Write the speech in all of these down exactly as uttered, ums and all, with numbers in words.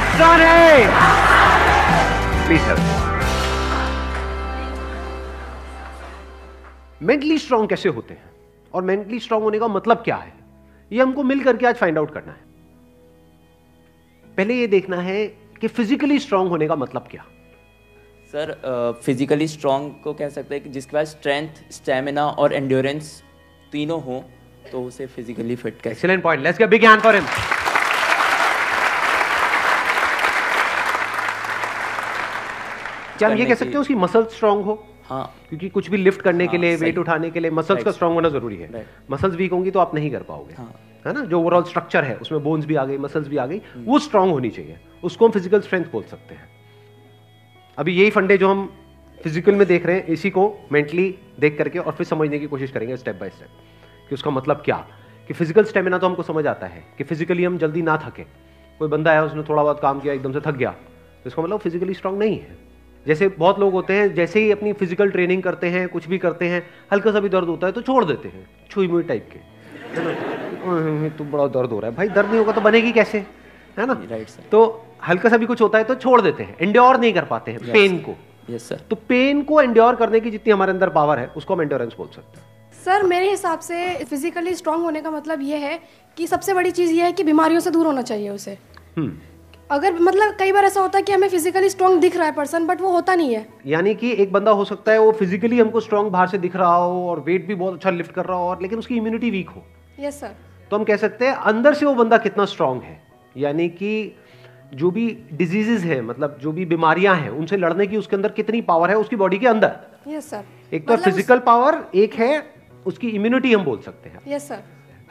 Hassan hai. Please help me. Mentally strong कैसे होते हैं और मेंटली स्ट्रांग होने का मतलब क्या है, ये हमको मिल करके आज फाइंड आउट करना है। पहले ये देखना है कि फिजिकली स्ट्रांग होने का मतलब क्या। सर फिजिकली स्ट्रांग को कह सकते हैं कि जिसके पास स्ट्रेंथ, स्टैमिना और एंड्योरेंस तीनों हो तो उसे फिजिकली फिट कह। Excellent point, let's get big hand for him. क्या हम ये कह सकते हैं उसकी मसल स्ट्रांग हो? हाँ, क्योंकि कुछ भी लिफ्ट करने हाँ, के लिए, वेट उठाने के लिए मसल्स का स्ट्रांग होना जरूरी है। मसल्स वीक होंगी तो आप नहीं कर पाओगे, है हाँ। ना, जो ओवरऑल स्ट्रक्चर है उसमें बोन्स भी आ गई, मसल्स भी आ गई, वो स्ट्रांग होनी चाहिए। उसको हम फिजिकल स्ट्रेंथ बोल सकते हैं। अभी यही फंडे जो हम फिजिकल में देख रहे हैं, इसी को मेंटली देख करके और फिर समझने की कोशिश करेंगे स्टेप बाय स्टेप कि उसका मतलब क्या। कि फिजिकल स्टेमिना तो हमको समझ आता है कि फिजिकली हम जल्दी ना थके। कोई बंदा आया, उसने थोड़ा बहुत काम किया, एकदम से थक गया, तो इसका मतलब फिजिकली स्ट्रांग नहीं है। जैसे बहुत लोग होते हैं, जैसे ही अपनी फिजिकल ट्रेनिंग करते हैं, कुछ भी करते हैं, हल्का सा भी दर्द होता है तो छोड़ देते हैं, छुई मुई टाइप के, है ना, तो बड़ा दर्द हो रहा है भाई, दर्द नहीं होगा तो बनेगी कैसे, है ना, राइट सर। तो हल्का सा भी कुछ होता है तो छोड़ देते हैं, एंड्योर नहीं कर पाते हैं पेन को। Yes sir. तो पेन को एंड्योर करने की जितनी हमारे अंदर पावर है उसको हम एंड्योरेंस बोल सकते हैं। सर मेरे हिसाब से फिजिकली स्ट्रांग होने का मतलब ये है कि सबसे बड़ी चीज़ ये है कि बीमारियों से दूर होना चाहिए उसे। अगर मतलब कई बार ऐसा होता है कि हमें फिजिकली स्ट्रांग दिख रहा है पर्सन, बट वो होता नहीं है। यानी कि एक बंदा हो सकता है वो फिजिकली हमको स्ट्रांग बाहर से दिख रहा हो और वेट भी बहुत अच्छा लिफ्ट कर रहा हो, और लेकिन उसकी इम्यूनिटी वीक हो। Yes sir. तो हम कह सकते हैं अंदर से वो बंदा कितना स्ट्रांग है, यानी कि जो भी डिजीजेज है, मतलब जो भी बीमारियां हैं, उनसे लड़ने की उसके अंदर कितनी पावर है उसकी बॉडी के अंदर। Yes sir. एक तो फिजिकल पावर, एक है उसकी इम्यूनिटी, हम बोल सकते हैं। Yes sir.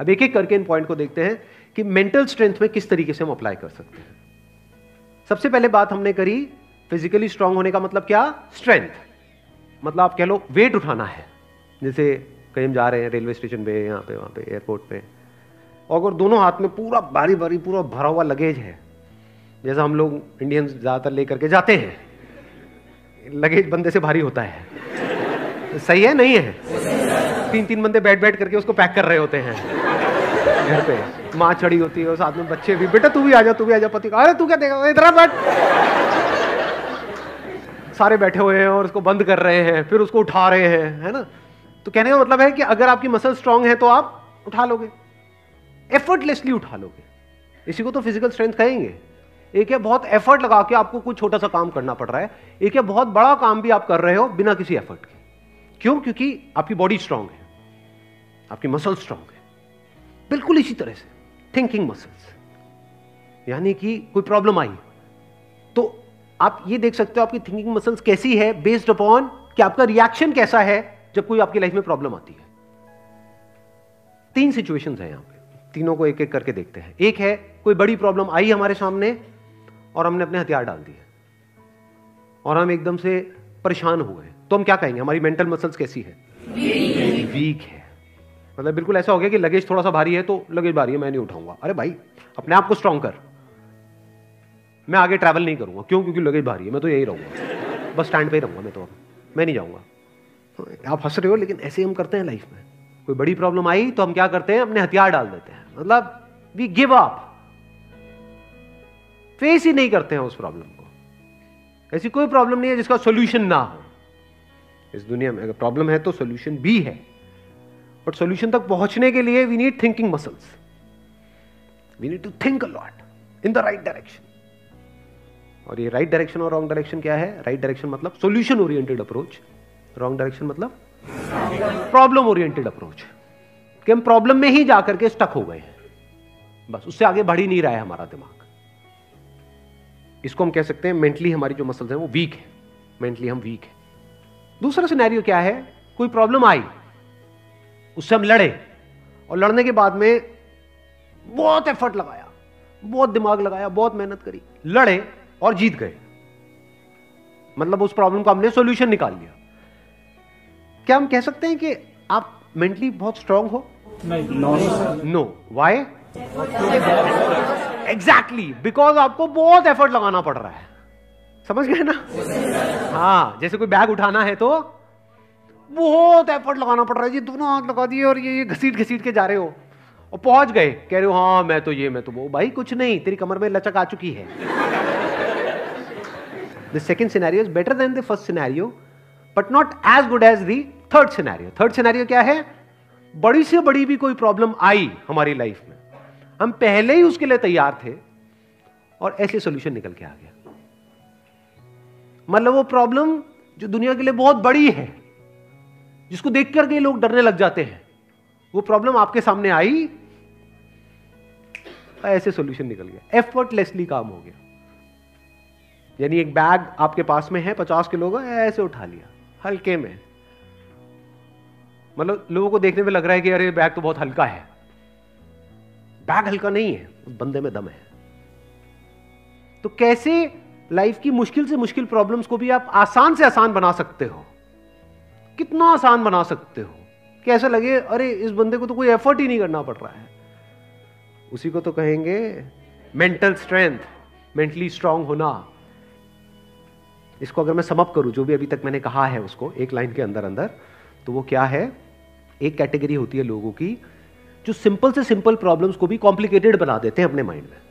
अब एक एक करके इन पॉइंट को देखते हैं कि मेंटल स्ट्रेंथ में किस तरीके से हम अप्लाई कर सकते हैं। सबसे पहले बात हमने करी फिजिकली स्ट्रांग होने का मतलब क्या, स्ट्रेंथ। मतलब आप कह लो वेट उठाना है, जैसे कहीं हम जा रहे हैं रेलवे स्टेशन पे, यहाँ पे, वहाँ पे, एयरपोर्ट पे, और अगर दोनों हाथ में पूरा भारी भारी पूरा भरा हुआ लगेज है, जैसा हम लोग इंडियंस ज़्यादातर ले करके जाते हैं, लगेज बंदे से भारी होता है। सही है नहीं है? तीन तीन बंदे बैठ बैठ करके उसको पैक कर रहे होते हैं घर पे, माँ चढ़ी होती है और साथ में बच्चे भी, बेटा तू भी आजा, तू भी आजा, पति अरे तू क्या देखा इधर बैठ, सारे बैठे हुए हैं और उसको बंद कर रहे हैं, फिर उसको उठा रहे हैं, है ना। तो कहने का मतलब है कि अगर आपकी मसल स्ट्रांग है तो आप उठा लोगे, एफर्टलेसली उठा लोगे। इसी को तो फिजिकल स्ट्रेंथ कहेंगे। एक है बहुत एफर्ट लगा के आपको कुछ छोटा सा काम करना पड़ रहा है, एक है बहुत बड़ा काम भी आप कर रहे हो बिना किसी एफर्ट के। क्यों? क्योंकि आपकी बॉडी स्ट्रांग है, आपकी मसल स्ट्रांग है। बिल्कुल इसी तरह से थिंकिंग मसल्स, यानी कि कोई प्रॉब्लम आई तो आप ये देख सकते हो आपकी थिंकिंग मसल्स कैसी है, बेस्ड अपॉन कि आपका रिएक्शन कैसा है जब कोई आपकी लाइफ में प्रॉब्लम आती है। तीन सिचुएशंस हैं यहाँ पे, तीनों को एक एक करके देखते हैं। एक है कोई बड़ी प्रॉब्लम आई हमारे सामने और हमने अपने हथियार डाल दिए और हम एकदम से परेशान हो गए, तो हम क्या कहेंगे, हमारी मेंटल मसल्स कैसी है, वीक है। मतलब बिल्कुल ऐसा हो गया कि लगेज थोड़ा सा भारी है तो लगेज भारी है, मैं नहीं उठाऊंगा। अरे भाई अपने आप को स्ट्रांग कर, मैं आगे ट्रैवल नहीं करूंगा। क्यों? क्योंकि लगेज भारी है, मैं तो यही रहूंगा, बस स्टैंड पे ही रहूंगा, मैं तो मैं नहीं जाऊंगा। तो आप हंस रहे हो लेकिन ऐसे हम करते हैं लाइफ में। कोई बड़ी प्रॉब्लम आई तो हम क्या करते हैं, अपने हथियार डाल देते हैं, मतलब वी गिव अप, फेस ही नहीं करते हैं उस प्रॉब्लम को। ऐसी कोई प्रॉब्लम नहीं है जिसका सोल्यूशन ना हो इस दुनिया में। अगर प्रॉब्लम है तो सोल्यूशन भी है, बट सॉल्यूशन तक पहुंचने के लिए we need thinking muscles, we need to think a lot in the right direction. और ये राइट डायरेक्शन और रॉन्ग डायरेक्शन क्या है? राइट डायरेक्शन मतलब solution oriented approach, wrong direction मतलब प्रॉब्लम ओरिएंटेड अप्रोच, कि हम प्रॉब्लम में ही जाकर के स्टक हो गए हैं, बस उससे आगे बढ़ ही नहीं रहा है हमारा दिमाग। इसको हम कह सकते हैं मेंटली हमारी जो मसल्स हैं वो वीक है, मेंटली हम वीक है। दूसरा सिनेरियो क्या है, कोई प्रॉब्लम आई, उससे हम लड़े और लड़ने के बाद में बहुत एफर्ट लगाया, बहुत दिमाग लगाया, बहुत मेहनत करी, लड़े और जीत गए, मतलब उस प्रॉब्लम का हमने सॉल्यूशन निकाल लिया। क्या हम कह सकते हैं कि आप मेंटली बहुत स्ट्रांग हो? नहीं। नो। व्हाई? एग्जैक्टली बिकॉज आपको बहुत एफर्ट लगाना पड़ रहा है, समझ गए ना। हाँ, जैसे कोई बैग उठाना है तो बहुत एफर्ट लगाना पड़ रहा है, ये दोनों हाथ लगा दिए और ये घसीट घसीट के जा रहे हो, और पहुंच गए, कह रहे हो हाँ मैं तो ये मैं तो वो। भाई कुछ नहीं, तेरी कमर में लचक आ चुकी है। The second scenario is better than the first scenario, but not as good as the third scenario. Third scenario क्या है? बड़ी से बड़ी भी कोई प्रॉब्लम आई हमारी लाइफ में, हम पहले ही उसके लिए तैयार थे और ऐसे सॉल्यूशन निकल के आ गया। मतलब वो प्रॉब्लम जो दुनिया के लिए बहुत बड़ी है, जिसको देख करके लोग डरने लग जाते हैं, वो प्रॉब्लम आपके सामने आई, ऐसे सॉल्यूशन निकल गया, एफर्टलेसली काम हो गया। यानी एक बैग आपके पास में है पचास किलो का, ऐसे उठा लिया हल्के में। मतलब लोगों को देखने में लग रहा है कि अरे बैग तो बहुत हल्का है। बैग हल्का नहीं है, उस बंदे में दम है। तो कैसे लाइफ की मुश्किल से मुश्किल प्रॉब्लम्स को भी आप आसान से आसान बना सकते हो, कितना आसान बना सकते हो, कैसे लगे अरे इस बंदे को तो कोई एफर्ट ही नहीं करना पड़ रहा है। उसी को तो कहेंगे मेंटल स्ट्रेंथ, मेंटली स्ट्रांग होना। इसको अगर मैं समअप करूं जो भी अभी तक मैंने कहा है उसको एक लाइन के अंदर अंदर, तो वो क्या है, एक कैटेगरी होती है लोगों की जो सिंपल से सिंपल प्रॉब्लम्स को भी कॉम्प्लिकेटेड बना देते हैं अपने माइंड में।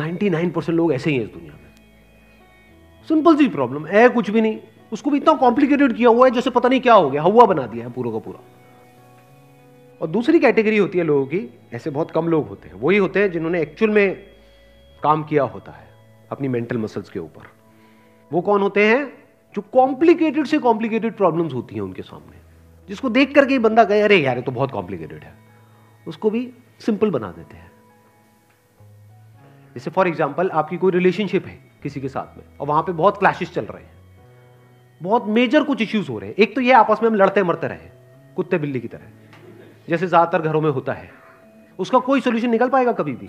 निन्यानवे परसेंट लोग ऐसे ही हैं इस दुनिया में। सिंपल सी प्रॉब्लम है, कुछ भी नहीं, उसको भी इतना कॉम्प्लिकेटेड किया हुआ है जैसे पता नहीं क्या हो गया, हवा बना दिया है पूरा का पूरा। और दूसरी कैटेगरी होती है लोगों की, ऐसे बहुत कम लोग होते हैं, वही होते हैं जिन्होंने एक्चुअल में काम किया होता है अपनी मेंटल मसल्स के ऊपर। वो कौन होते हैं? जो कॉम्प्लिकेटेड से कॉम्प्लिकेटेड प्रॉब्लम्स होती हैं उनके सामने, जिसको देख करके ही बंदा कहे अरे यार ये तो बहुत कॉम्प्लिकेटेड है, उसको भी सिंपल बना देते हैं। जैसे फॉर एग्जाम्पल आपकी कोई रिलेशनशिप है किसी के साथ में और वहां पे बहुत क्लैशेस चल रहे हैं, बहुत मेजर कुछ इश्यूज हो रहे हैं। एक तो ये आपस में हम लड़ते मरते रहे कुत्ते बिल्ली की तरह, जैसे ज्यादातर घरों में होता है। उसका कोई सोल्यूशन निकल पाएगा कभी भी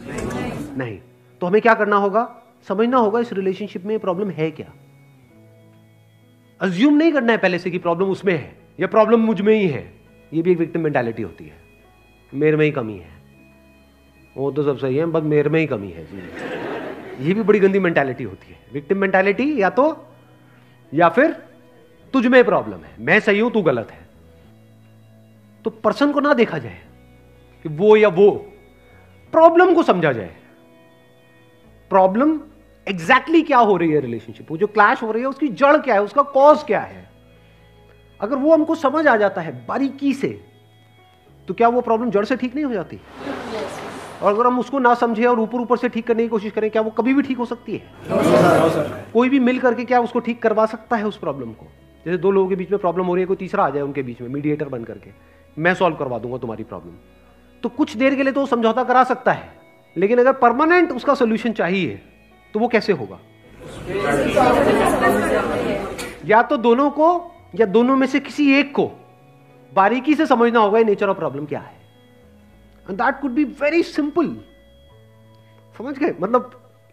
नहीं। तो हमें क्या करना होगा? समझना होगा इस रिलेशनशिप में प्रॉब्लम है क्या। अज्यूम नहीं करना है पहले से कि प्रॉब्लम उसमें है या प्रॉब्लम मुझ में ही है। ये भी एक विक्टिम मेंटालिटी होती है, मेरे में ही कमी है, वो तो सब सही है बस मेरे में ही कमी है। ये भी बड़ी गंदी मेंटालिटी होती है, विक्टिम मेंटालिटी। या तो या फिर तुझ में प्रॉब्लम है, मैं सही हूं तू गलत है। तो पर्सन को ना देखा जाए कि वो या वो, प्रॉब्लम को समझा जाए। प्रॉब्लम एग्जैक्टली क्या हो रही है रिलेशनशिप, वो जो क्लैश हो रही है उसकी जड़ क्या है, उसका कॉज क्या है। अगर वो हमको समझ आ जाता है बारीकी से, तो क्या वो प्रॉब्लम जड़ से ठीक नहीं हो जाती? और अगर हम उसको ना समझे और ऊपर ऊपर से ठीक करने की कोशिश करें, क्या वो कभी भी ठीक हो सकती है? कोई भी मिल करके क्या उसको ठीक करवा सकता है उस प्रॉब्लम को? जैसे दो लोगों के बीच में प्रॉब्लम हो रही है, कोई तीसरा आ जाए उनके बीच में मीडिएटर बन करके, मैं सॉल्व करवा दूंगा तुम्हारी प्रॉब्लम, तो कुछ देर के लिए तो समझौता करा सकता है। लेकिन अगर परमानेंट उसका सोल्यूशन चाहिए तो वो कैसे होगा? या तो दोनों को या दोनों में से किसी एक को बारीकी से समझना होगा नेचर ऑफ प्रॉब्लम क्या है। And that could be very simple. समझ गए? मतलब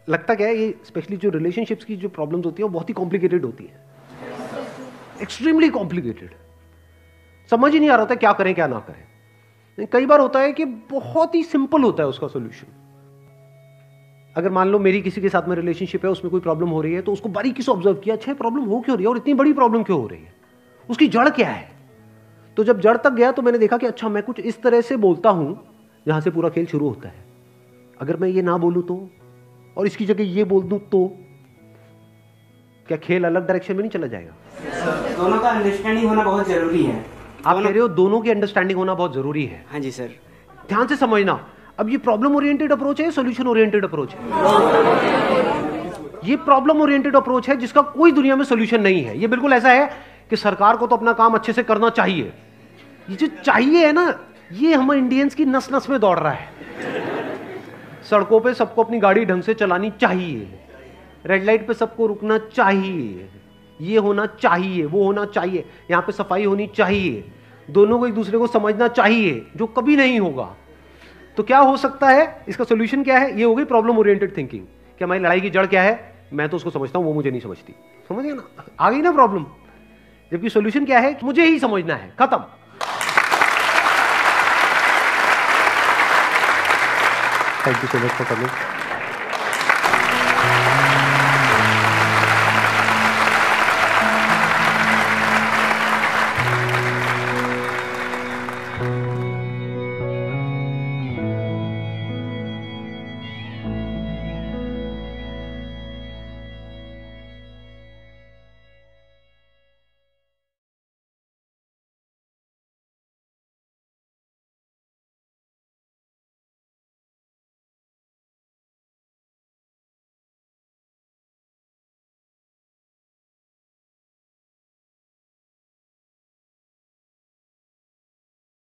लगता क्या है, ये स्पेशली जो रिलेशनशिप्स की जो प्रॉब्लम्स होती है वो बहुत ही कॉम्प्लिकेटेड होती है, एक्सट्रीमली कॉम्प्लिकेटेड। समझ ही नहीं आ रहा होता क्या करें क्या ना करें। कई बार होता है कि बहुत ही सिंपल होता है उसका सोल्यूशन। अगर मान लो मेरी किसी के साथ में रिलेशनशिप है, उसमें कोई प्रॉब्लम हो रही है, तो उसको बारीकी से ऑब्जर्व किया, अच्छा प्रॉब्लम हो क्यों रही है और इतनी बड़ी प्रॉब्लम क्यों हो रही है, उसकी जड़ क्या है। तो जब जड़ तक गया तो मैंने देखा कि अच्छा मैं कुछ इस तरह से बोलता हूं, यहां से पूरा खेल शुरू होता है। अगर मैं ये ना बोलूं तो, और इसकी जगह ये बोल दूं तो, क्या खेल अलग डायरेक्शन में नहीं चला जाएगा? दोनों का अंडरस्टैंडिंग होना बहुत जरूरी है। आप कह रहे हो दोनों की अंडरस्टैंडिंग होना बहुत जरूरी है। हाँ जी सर, ध्यान से समझना। अब ये प्रॉब्लम ओरिएंटेड अप्रोच है, सॉल्यूशन ओरिएंटेड अप्रोच है। ये प्रॉब्लम ओरिएंटेड अप्रोच है जिसका कोई दुनिया में सॉल्यूशन नहीं है। ये बिल्कुल ऐसा है कि सरकार को तो अपना काम अच्छे से करना चाहिए। ये जो चाहिए है ना, ये हम इंडियंस की नस नस में दौड़ रहा है। सड़कों पे सबको अपनी गाड़ी ढंग से चलानी चाहिए, रेड लाइट पे सबको रुकना चाहिए, ये होना चाहिए, वो होना चाहिए, यहाँ पे सफाई होनी चाहिए, दोनों को एक दूसरे को समझना चाहिए, जो कभी नहीं होगा। तो क्या हो सकता है इसका सोल्यूशन? क्या है? ये हो गई प्रॉब्लम ओरिएंटेड थिंकिंग कि हमारी लड़ाई की जड़ क्या है। मैं तो उसको समझता हूँ, वो मुझे नहीं समझती। समझ गया ना, आ गई ना प्रॉब्लम। जबकि सोल्यूशन क्या है? मुझे ही समझना है, खत्म। Thank you so much for coming.